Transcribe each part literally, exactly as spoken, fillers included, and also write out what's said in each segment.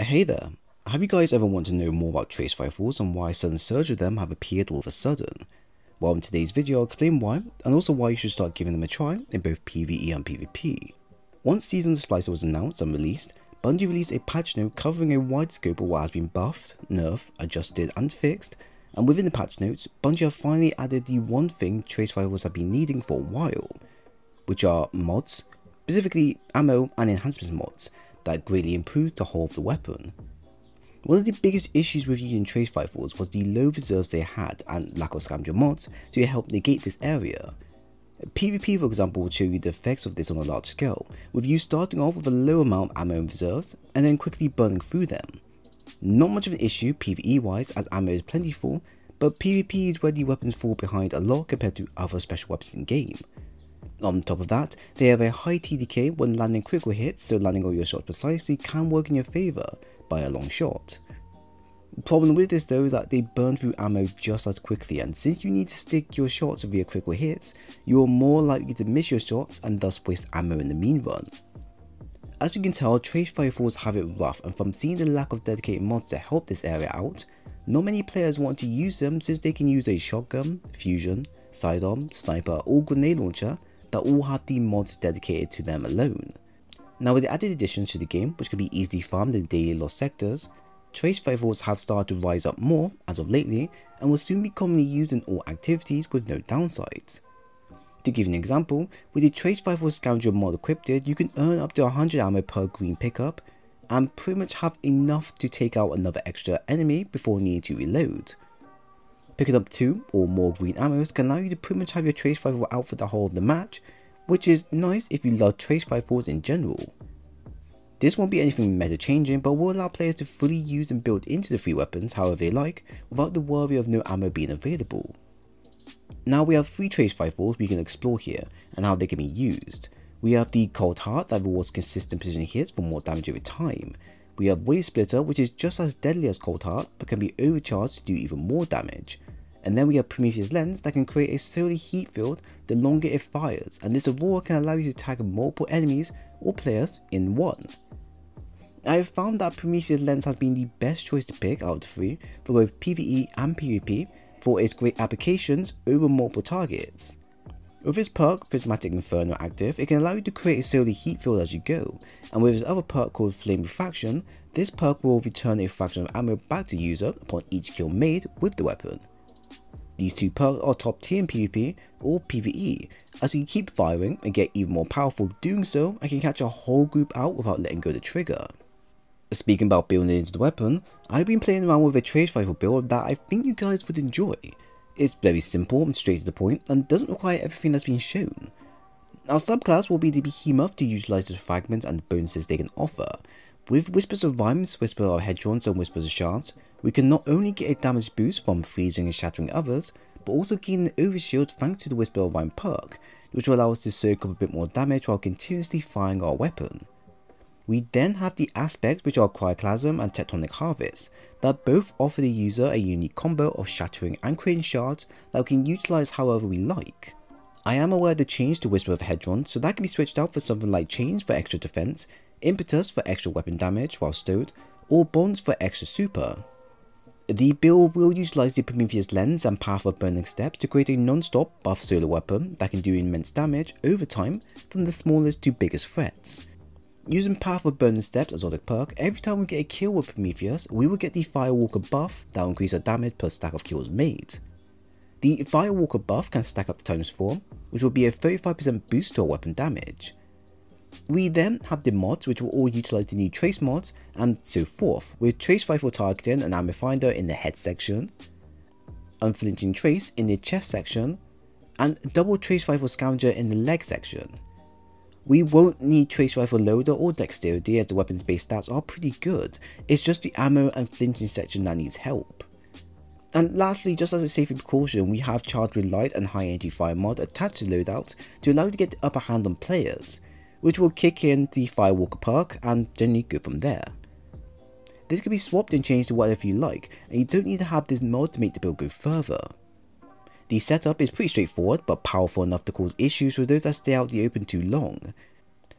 Hey there! Have you guys ever wanted to know more about Trace Rifles and why a sudden surge of them have appeared all of a sudden? Well, in today's video I'll explain why, and also why you should start giving them a try in both PvE and PvP. Once Season of the Splicer was announced and released, Bungie released a patch note covering a wide scope of what has been buffed, nerfed, adjusted and fixed, and within the patch notes, Bungie have finally added the one thing Trace Rifles have been needing for a while, which are mods, specifically ammo and enhancements mods, that greatly improved the whole of the weapon. One of the biggest issues with using Trace Rifles was the low reserves they had and lack of scavenger mods to help negate this area. PvP, for example, will show you the effects of this on a large scale, with you starting off with a low amount of ammo and reserves and then quickly burning through them. Not much of an issue PvE wise as ammo is plentiful, but PvP is where the weapons fall behind a lot compared to other special weapons in game. On top of that, they have a high T D K when landing critical hits, so landing all your shots precisely can work in your favour by a long shot. The problem with this though is that they burn through ammo just as quickly, and since you need to stick your shots via critical hits, you are more likely to miss your shots and thus waste ammo in the mean run. As you can tell, Trace Rifles have it rough, and from seeing the lack of dedicated mods to help this area out, not many players want to use them since they can use a shotgun, fusion, sidearm, sniper or grenade launcher that all have the mods dedicated to them alone. Now with the added additions to the game, which can be easily farmed in daily lost sectors, Trace Rifles have started to rise up more as of lately and will soon be commonly used in all activities with no downsides. To give an example, with the Trace Rifle Scavenger mod equipped, you can earn up to one hundred ammo per green pickup and pretty much have enough to take out another extra enemy before needing to reload. Picking up two or more green ammos can allow you to pretty much have your Trace Rifle out for the whole of the match, which is nice if you love Trace Rifles in general. This won't be anything meta changing, but will allow players to fully use and build into the three weapons however they like without the worry of no ammo being available. Now we have three Trace Rifles we can explore here and how they can be used. We have the Cold Heart that rewards consistent precision hits for more damage over time. We have Wave Splitter, which is just as deadly as Cold Heart but can be overcharged to do even more damage. And then we have Prometheus Lens that can create a solely heat field the longer it fires, and this aurora can allow you to tag multiple enemies or players in one. I have found that Prometheus Lens has been the best choice to pick out of the three for both PvE and PvP for its great applications over multiple targets. With its perk, Prismatic Inferno active, it can allow you to create a solar heat field as you go, and with its other perk called Flame Refraction, this perk will return a fraction of ammo back to user upon each kill made with the weapon. These two perks are top tier in PvP or PvE, as you can keep firing and get even more powerful doing so and can catch a whole group out without letting go the trigger. Speaking about building into the weapon, I've been playing around with a Trace Rifle build that I think you guys would enjoy. It's very simple and straight to the point and doesn't require everything that's been shown. Our subclass will be the Behemoth to utilise the fragments and bonuses they can offer. With Whispers of Rhymes, Whisper of Hedrons and Whispers of Shards, we can not only get a damage boost from freezing and shattering others, but also gain an overshield thanks to the Whisper of Rhyme perk, which will allow us to soak up a bit more damage while continuously firing our weapon. We then have the aspects which are Cryoclasm and Tectonic Harvest, that both offer the user a unique combo of shattering and creating shards that we can utilise however we like. I am aware of the change to Whisper of Hedron, so that can be switched out for something like Chains for extra defense, Impetus for extra weapon damage while stowed, or Bonds for extra super. The build will utilise the Prometheus Lens and Path of Burning Steps to create a non-stop buff solar weapon that can do immense damage over time from the smallest to biggest threats. Using Path of Burning Steps as exotic perk, every time we get a kill with Prometheus, we will get the Firewalker buff that will increase our damage per stack of kills made. The Firewalker buff can stack up to times four, which will be a thirty-five percent boost to our weapon damage. We then have the mods, which will all utilise the new Trace mods and so forth, with Trace Rifle Targeting and Ammo Finder in the head section, Unflinching Trace in the chest section, and Double Trace Rifle Scavenger in the leg section. We won't need Trace Rifle Loader or Dexterity as the weapons based stats are pretty good, it's just the ammo and flinching section that needs help. And lastly, just as a safety precaution, we have Charged with Light and High Energy Fire mod attached to loadout to allow you to get the upper hand on players, which will kick in the Firewalker perk and generally go from there. This can be swapped and changed to whatever you like, and you don't need to have this mod to make the build go further. The setup is pretty straightforward but powerful enough to cause issues for those that stay out in the open too long.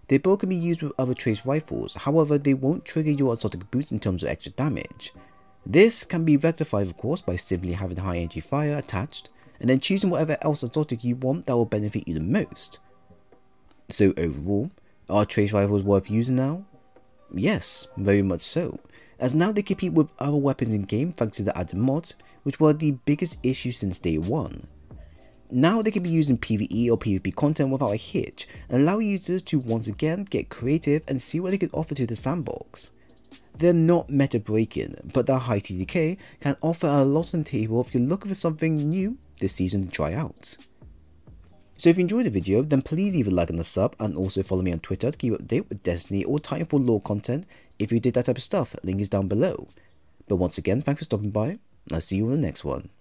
They both can be used with other trace rifles, however they won't trigger your exotic boots in terms of extra damage. This can be rectified of course by simply having high energy fire attached and then choosing whatever else exotic you want that will benefit you the most. So overall, are trace rifles worth using now? Yes, very much so, as now they compete with other weapons in game thanks to the added mods, which were the biggest issue since day one. Now they can be used in PvE or PvP content without a hitch and allow users to once again get creative and see what they can offer to the sandbox. They're not meta breaking, but their high T D K can offer a lot on the table if you're looking for something new this season to try out. So if you enjoyed the video, then please leave a like and a sub, and also follow me on Twitter to keep up to date with Destiny or Titanfall lore content if you did that type of stuff, link is down below. But once again, thanks for stopping by, and I'll see you in the next one.